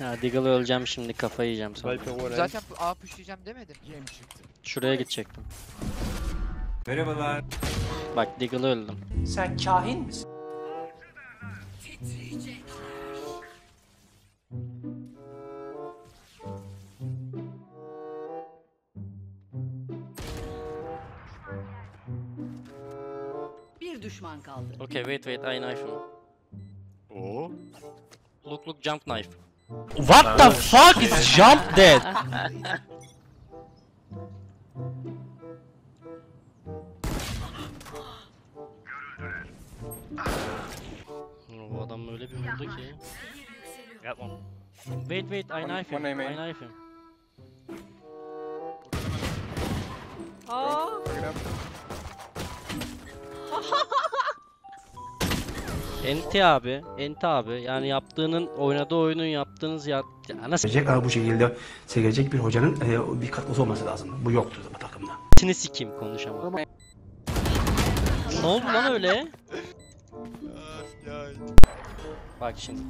Ya Deagle'ı öleceğim şimdi, kafayı yiyeceğim sonra. Zaten A pushlayacağım demedim. Şuraya gidecektim. Merhabalar. Bak Deagle'ı öldüm. Sen kahin misin? Bir düşman kaldı. Okay, wait, I knife him. Oo. Look, jump knife. What the fuck is jump dead? Bu adam öyle bir vurdu ki. Yapma. Wait, I knife him. Oh. Enti abi yani yaptığının, oynadığı oyunun, yaptığınız ya nasıl bu şekilde sevecek bir hocanın bir katması olması lazım. Bu yoktur bu takımda. Seni sikeyim konuşamam. Ne oldu lan öyle? Bak şimdi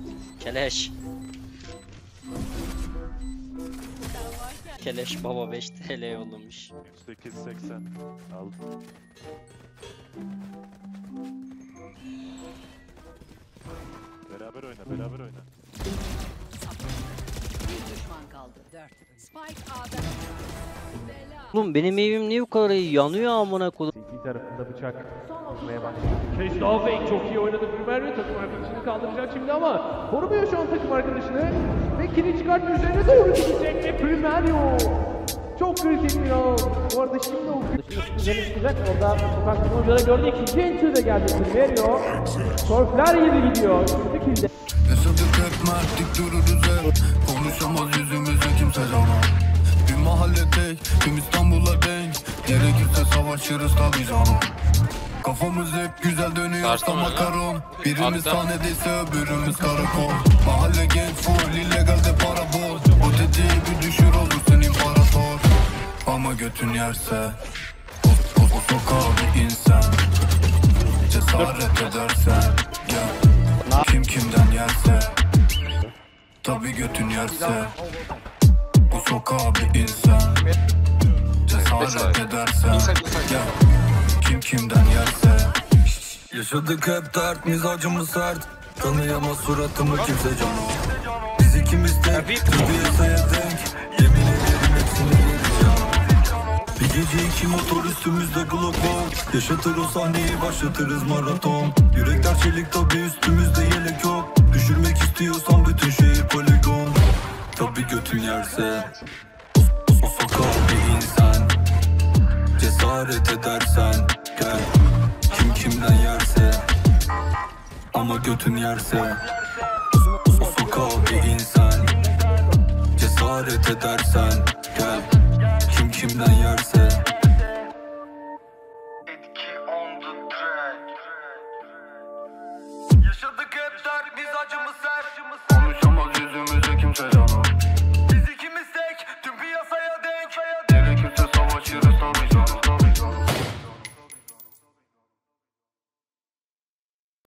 Keleş baba 5 TL yollamış. 8.80 aldım. Beraber oyna. Bir düşman kaldı. 4. Spike A'da. Oğlum benim evim niye bu kadar yanıyor amına koyayım? İki tarafında bıçak vurmaya başladı. Keş daha fake çok iyi oynadı ThePrimerio, takım arkadaşını kaldıracak şimdi ama korumuyor şu an takım arkadaşını ve kili çıkartıyor, üzerine doğru gidecek ve ThePrimerio çok kritik bir an. Bu arada şimdi o güzel çıkacak. Orada baktığımız üzere gördük ki Genç'e de geldi ThePrimerio. Torflar yedi gidiyor. Şimdi kilde. Esadık etme artık dururuz hep. Konuşamaz yüzümüzü kimse zaman. Bir mahalle tek, tüm İstanbul'a denk. Gerekirse savaşırız tabi canım. Kafamız hep güzel dönüyor hasta makaron. Birimiz sahnedeyse öbürümüz karakol. Mahalle genç full, illegalde para bol. O dediği bir düşür olursun imparator. Ama götün yerse o sokağa bir insan. Cesaret edersen gel. Kim kimden yerse tabi götün yerse. Bu sokağa bir insan. Cesaret edersen gel. Kim kimden yerse. Yaşadık hep dert, mizacımız sert. Tanıyamaz suratımı kimse canım. Biz ikimiz tek, tabi yasaya denk. Yemin ederim hepsini yedireceğim. Bir gece iki motor üstümüzde Glock var. Yaşatır o sahneyi, başlatırız maraton. Yürekler çelik tabi üstümüzde yelek yok. Düşürmek istiyorsan bütün şehir poligon. Tabi götün yerse o sokağa bir insan. Cesaret edersen gel. Kim kimden yerse ama götün yerse. O sokağa bir insan. Cesaret edersen gel. Kim kimden yerse. Yaşadık hep dar, biz acımız sert. Konuşamaz yüzümüzü kimse.